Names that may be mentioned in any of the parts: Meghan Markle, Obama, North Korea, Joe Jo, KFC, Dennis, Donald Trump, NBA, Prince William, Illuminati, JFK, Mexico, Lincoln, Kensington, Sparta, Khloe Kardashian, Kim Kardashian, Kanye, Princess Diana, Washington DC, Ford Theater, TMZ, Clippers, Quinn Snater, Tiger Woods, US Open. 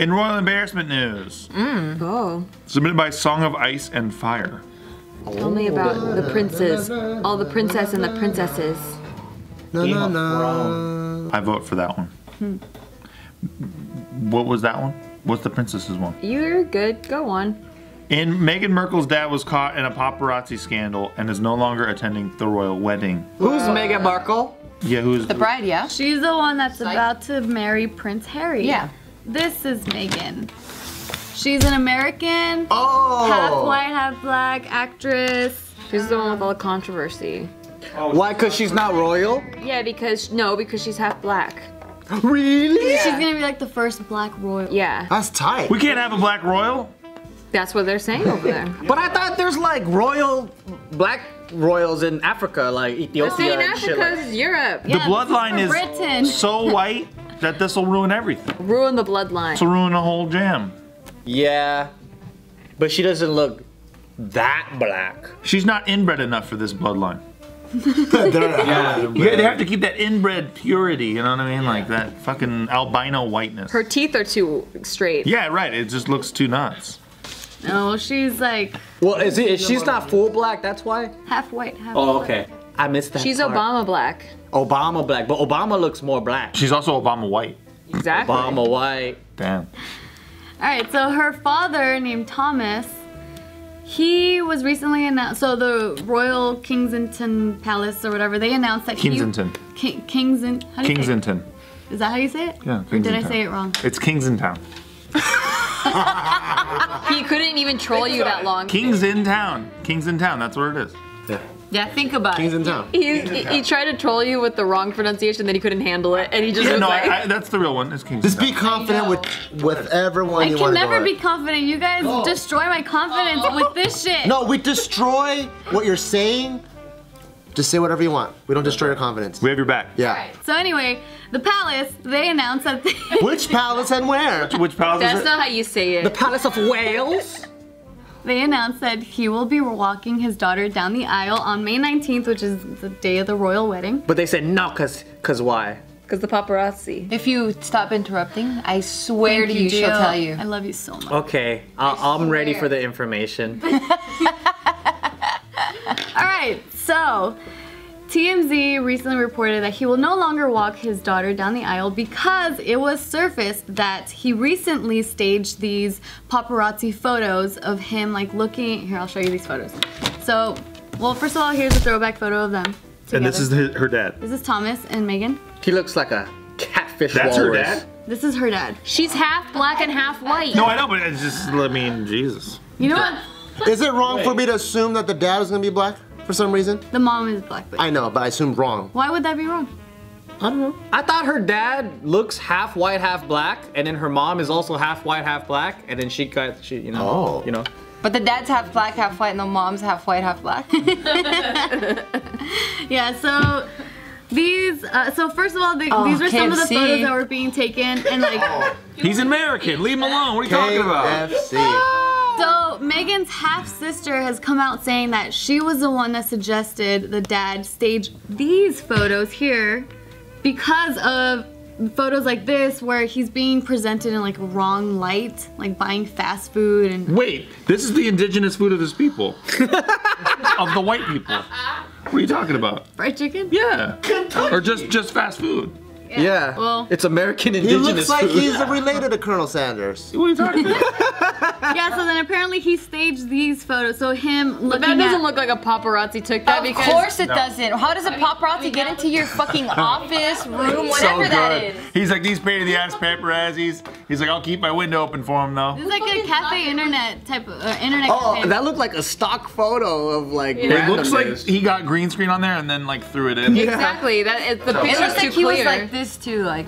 In royal embarrassment news, submitted by Song of Ice and Fire. Tell me about the princes, all the princess and the princesses. Game of Thrones. I vote for that one. What was that one? What's the princess's one? You're good, go on. And Meghan Markle's dad was caught in a paparazzi scandal and is no longer attending the royal wedding. Who's Meghan Markle? Yeah, who's the bride? Yeah, she's the one that's about to marry Prince Harry. Yeah, this is Meghan. She's an American, half white, half black actress. She's the one with all the controversy. Oh, why? Because she's not royal? Yeah, because because she's half black. Really? Yeah. She's gonna be like the first black royal. Yeah. That's tight. We can't have a black royal. That's what they're saying over there. But I thought there's like royal, black royals in Africa, like Ethiopia and shit. Africa's Europe. The bloodline is Britain. So white that this will ruin everything. Ruin the bloodline. It'll ruin the whole jam. Yeah, but she doesn't look that black. She's not inbred enough for this bloodline. They have to keep that inbred purity, you know what I mean? Like that fucking albino whiteness. Her teeth are too straight. Yeah, right, it just looks too nuts. No, she's like... Well, she's not full black, that's why? Half white, half black. Oh, okay. I missed that part. Obama black. Obama black, but Obama looks more black. She's also Obama white. Exactly. Obama white. Damn. All right, so her father, named Thomas, he was recently announced, so the Royal Kensington Palace or whatever, they announced that Kensington. Kensington. Is that how you say it? Yeah, Kensington. Or did I say it wrong? It's Kensington. He couldn't even troll you that long. Kensington, that's what it is. Yeah. Yeah, think about it. He tried to troll you with the wrong pronunciation, then he couldn't handle it, and he just was like... that's the real one, it's Kensington. Just be confident with everyone you want to go with. I can never be confident. You guys destroy my confidence with this shit. No, we destroy what you're saying. Just say whatever you want. We don't destroy your confidence. We have your back. Yeah. Right. So anyway, the palace, they announced that they... Which palace and where? Which palace is it? That's not how you say it. The Palace of Wales? They announced that he will be walking his daughter down the aisle on May 19th, which is the day of the royal wedding. But they said no, cause why? Cause the paparazzi. If you stop interrupting, I swear to you, she'll tell you. I love you so much. Okay, I'm ready for the information. All right, so TMZ recently reported that he will no longer walk his daughter down the aisle because it was surfaced that he recently staged these paparazzi photos of him like looking, here I'll show you these photos. So, well first of all here's a throwback photo of them together. And this is her dad. This is Thomas and Meghan. He looks like a catfish walrus. Her dad? This is her dad. She's half black and half white. No I know but it's just, I mean Jesus. You know what? Is it wrong for me to assume that the dad is gonna be black? For some reason. The mom is black. But I know, but I assumed wrong. Why would that be wrong? I don't know. I thought her dad looks half white, half black, and then her mom is also half white, half black, and then she got, you know, But the dad's half black, half white, and the mom's half white, half black. Yeah. So these, so first of all, these were some of the photos that were being taken, and like. He's American. Leave him alone. What are you talking about? KFC. So Meghan's half-sister has come out saying that she was the one that suggested the dad stage these photos here because of photos like this where he's being presented in like a wrong light, like buying fast food and- Wait, this is the indigenous food of his people. Of the white people. What are you talking about? Fried chicken? Yeah. Kentucky. Or just fast food. Yeah. Well, it's American indigenous food. He looks like he's related to Colonel Sanders. What are you talking about? Yeah, so then apparently he staged these photos. So him looking at... But that doesn't look like a paparazzi took that because... Of course it doesn't. How does a paparazzi get into your fucking office, room, whatever that is? He's like, these pain in the ass paparazzis. He's like, I'll keep my window open for him though. This is like a cafe internet type of... internet cafe. That looked like a stock photo of like... Yeah. It looks like he got green screen on there and then like threw it in. Yeah. Exactly. The picture's too clear. Like this too, like,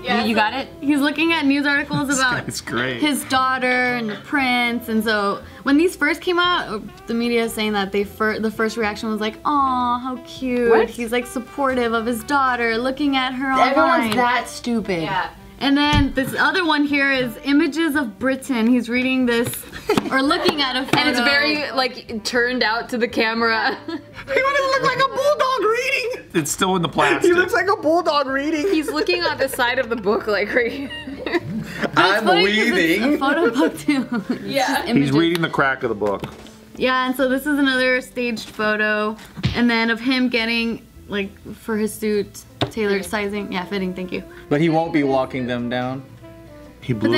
you got it? He's looking at news articles about his daughter and the prince, and so when these first came out, the media is saying that the first reaction was like, "Aw, how cute!" What? He's like supportive of his daughter, looking at her online. Everyone's that stupid. Yeah. And then this other one here is images of Britain. He's reading this or looking at a photo, and it's very like turned out to the camera. He wouldn't look like a bulldog reading. It's still in the plastic. He looks like a bulldog reading. He's looking on the side of the book like right here. I'm weaving. Photo book too. Yeah. He's reading the crack of the book. Yeah, and so this is another staged photo, and then of him getting like for his suit tailored sizing, yeah, fitting. Thank you. But he won't be walking them down. He blew it. But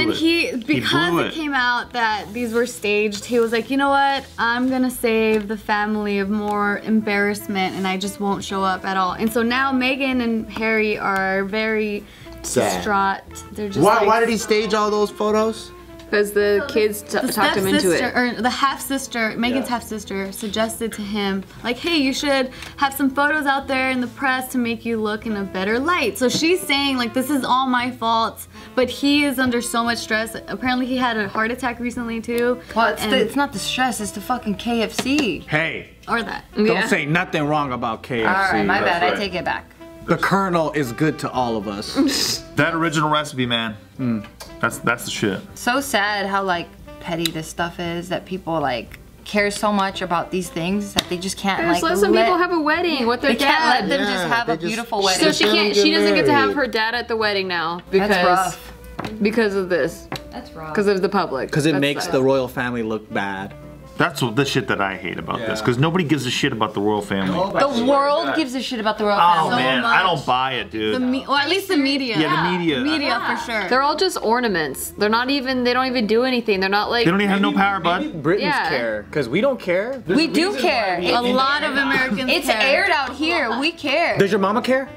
then because it came out that these were staged, he was like, you know what? I'm gonna save the family of more embarrassment, and I just won't show up at all. And so now Meghan and Harry are very distraught. They're just like, why did he stage all those photos? Because the kids talked him into it. Or the half-sister, Meghan's half-sister, suggested to him, like, hey, you should have some photos out there in the press to make you look in a better light. So she's saying, like, this is all my fault, but he is under so much stress. Apparently he had a heart attack recently, too. Well, it's not the stress, it's the fucking KFC. Hey. Or that. Don't say nothing wrong about KFC. All right, my bad, I take it back. The Colonel is good to all of us. That original recipe, man. Mm. That's the shit. So sad how like petty this stuff is, that people like care so much about these things that they just can't like let some people have a wedding with their dad. They can't let them just have a beautiful wedding. So she doesn't get to have her dad at the wedding now because of this. That's rough. Because of the public. Because it makes the royal family look bad. That's the shit that I hate about this, because nobody gives a shit about the royal family. The world gives a shit about the royal family. Oh man, I don't buy it, dude. Well, at least the media. Yeah, the media. Media for sure. They're all just ornaments. They're not even. They don't even do anything. They're not like. They don't even have no power, bud. Maybe Britons care, because we don't care. We do care. A lot of Americans. It's aired out here. We care. Does your mama care?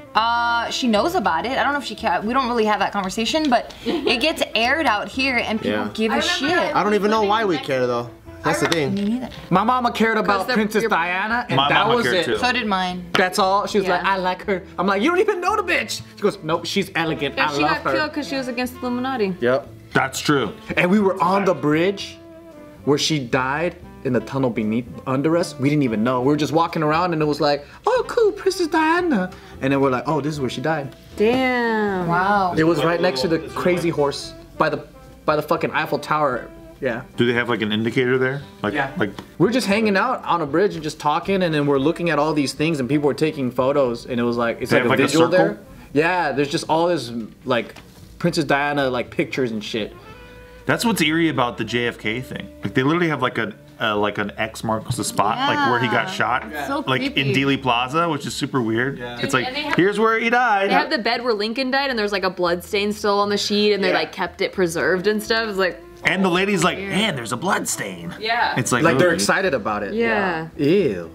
She knows about it. I don't know if she cares. We don't really have that conversation, but it gets aired out here, and people give a shit. I don't even know why we care though. That's the thing. Me neither. My mama cared about Princess Diana, and that was it. Too. So did mine. That's all. She was like, I like her. I'm like, you don't even know the bitch. She goes, nope, she's elegant. I love her. She got killed because she was against the Illuminati. Yep. That's true. And we were on the bridge where she died in the tunnel beneath under us. We didn't even know. We were just walking around, and it was like, oh, cool, Princess Diana. And then we're like, oh, this is where she died. Damn. Wow. It was right next to the crazy horse by the fucking Eiffel Tower. Yeah. Do they have like an indicator there? Like, like we're just hanging out on a bridge and just talking, and then we're looking at all these things, and people were taking photos, and it was like it's like a visual there. Yeah, there's just all this like Princess Diana like pictures and shit. That's what's eerie about the JFK thing. Like they literally have like an X marks the spot, like where he got shot, so like in Dealey Plaza, which is super weird. Yeah. It's like here's where he died. They have the bed where Lincoln died, and there's like a blood stain still on the sheet, and they like kept it preserved and stuff. It's like. And the lady's like, man, there's a blood stain. Yeah. It's like they're excited about it. Yeah. Ew.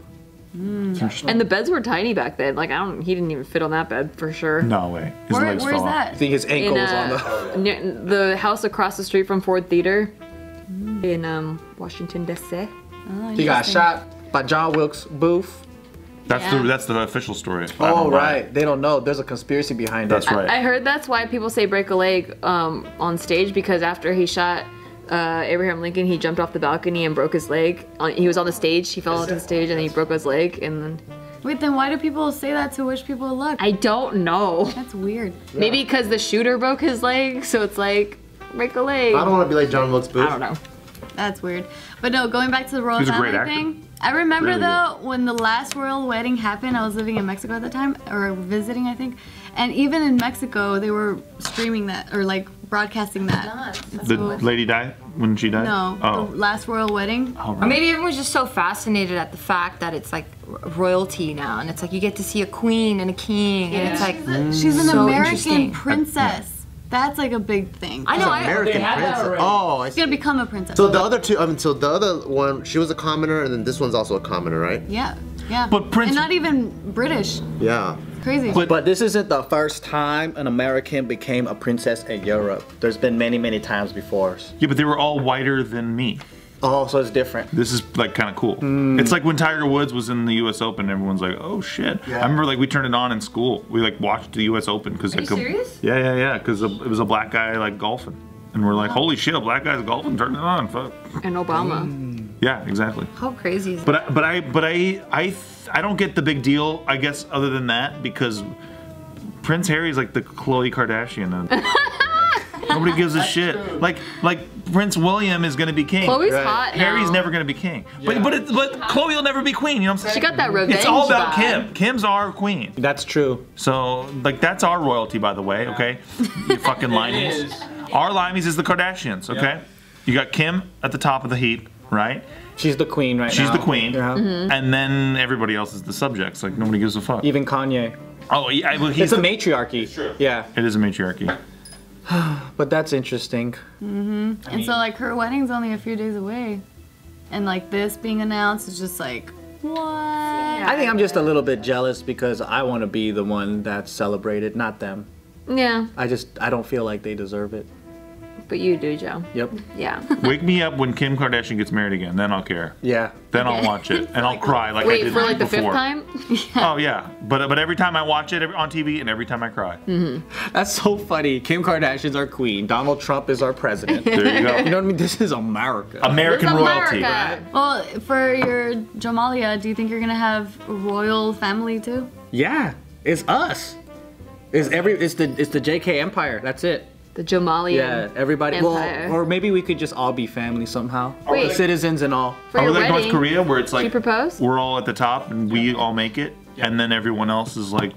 Mm. And the beds were tiny back then. Like he didn't even fit on that bed for sure. No way. His legs fell off. Where's that? I think his ankle was on the house across the street from Ford Theater in Washington DC. Oh, he got shot by John Wilkes Booth. That's the official story. Oh right, they don't know. There's a conspiracy behind it. That's right. I heard that's why people say break a leg on stage, because after he shot Abraham Lincoln, he jumped off the balcony and broke his leg. He was on the stage. He fell off the stage and then he broke his leg. And then wait, then why do people say that to wish people luck? I don't know. That's weird. Yeah. Maybe because the shooter broke his leg, so it's like break a leg. I don't want to be like John Wilkes Booth. I don't know. That's weird. But no, going back to the royal family thing. I remember though, when the last royal wedding happened, I was living in Mexico at the time, or visiting I think, and even in Mexico they were streaming that, or like broadcasting that. The lady died? When she died? No, the last royal wedding. Oh, right. Or maybe everyone's just so fascinated at the fact that it's like royalty now, and it's like you get to see a queen and a king, and it's like she's an American princess. That's like a big thing. I know. American princess. Oh, I see. She's gonna become a princess. So the other two, I mean, so the other one, she was a commoner, and then this one's also a commoner, right? Yeah, yeah. But and not even British. Yeah. Crazy. But this isn't the first time an American became a princess in Europe. There's been many, many times before. Yeah, but they were all whiter than me. Oh, so it's different. This is like kind of cool. Mm. It's like when Tiger Woods was in the US Open, everyone's like, oh shit. Yeah. I remember like we turned it on in school. We like watched the US Open because like, serious? Yeah. Because it was a black guy like golfing, and we're like, holy shit, a black guy's golfing. Turn it on, fuck. And Obama. Mm. Yeah, exactly. How crazy is that? But I don't get the big deal, I guess, other than that, because Prince Harry's like the Khloe Kardashian. Nobody gives a shit. True. Like Prince William is gonna be king. Khloe's hot now. Harry's never gonna be king. Yeah. But Khloe will never be queen. You know what I'm saying? She got that revenge. It's all about Kim. Kim's our queen. That's true. So like that's our royalty, by the way. Okay, you fucking limeys. Our limeys is the Kardashians. Okay, you got Kim at the top of the heap, right? She's the queen right now. She's the queen. Yeah. And then everybody else is the subjects. Like nobody gives a fuck. Even Kanye. Oh, yeah, well, he's it's a matriarchy. It's true. Yeah, it is a matriarchy. But that's interesting. I mean, so like her wedding's only a few days away, and like this being announced is just like what? Yeah, I think I'm just a little bit jealous because I want to be the one that's celebrated, not them. Yeah. I don't feel like they deserve it. But you do, Joe. Yep. Yeah. Wake me up when Kim Kardashian gets married again. Then I'll care. Yeah. Then I'll watch it and I'll cry like I did before. Wait, for like the 5th time? Yeah. Oh yeah. But every time I watch it on TV and every time I cry. That's so funny. Kim Kardashian's our queen. Donald Trump is our president. There you go. You know what I mean? This is America. American royalty. America. Right? Well, for your Jamalia, do you think you're gonna have royal family too? Yeah. It's us. It's the JK Empire. That's it. The Jamalian everybody. Empire. Well, or maybe we could just all be family somehow. Wait. Citizens and all. Or like North Korea where it's like we're all at the top and we all make it and then everyone else is like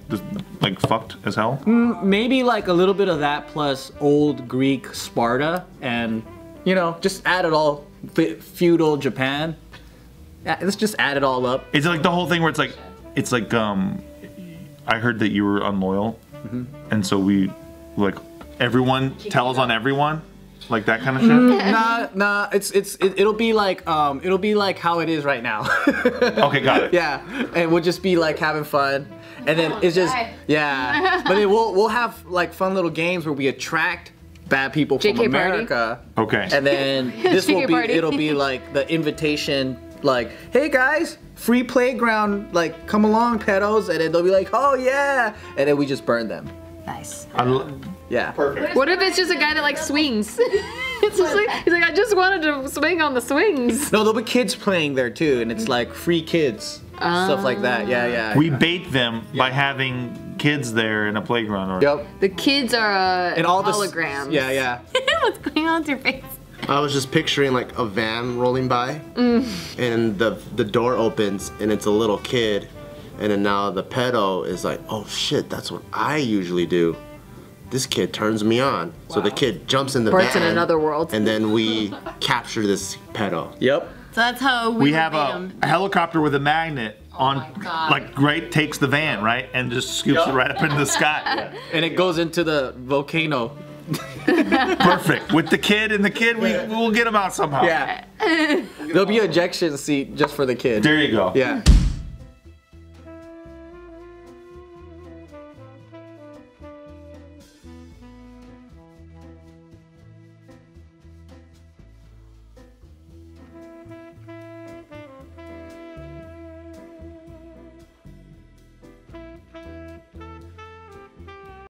fucked as hell? Maybe like a little bit of that plus old Greek Sparta and you know, just add it all, feudal Japan. Let's just add it all up. It's like the whole thing where it's like I heard that you were unloyal and so we like everyone tells on everyone, like that kind of shit. Nah. It'll be like how it is right now. Okay, got it. Yeah, and we'll just be like having fun, and then it's just But then we'll have like fun little games where we attract bad people from America. Okay. And then this will be it'll be like the invitation, like hey guys, free playground, like come along pedos, and then they'll be like oh yeah, and then we just burn them. Nice. Yeah. Perfect. What if it's just a guy that like swings? It's just like, he's like, I just wanted to swing on the swings. No, there'll be kids playing there too, and it's like free kids, stuff like that. Yeah. We bait them by having kids there in a playground. Or the kids are holograms. Yeah. What's going on with your face? I was just picturing like a van rolling by, and the door opens, and it's a little kid, and then now the pedo is like, oh shit, that's what I usually do. This kid turns me on. Wow. So the kid jumps in the van. In another world. And then we capture this pedo. Yep. So that's how we have a helicopter with a magnet takes the van, right? And just scoops it right up into the sky. And it goes into the volcano. Perfect. With the kid and the kid, we'll get him out somehow. Yeah. There'll be an ejection seat just for the kid. There you go. Yeah.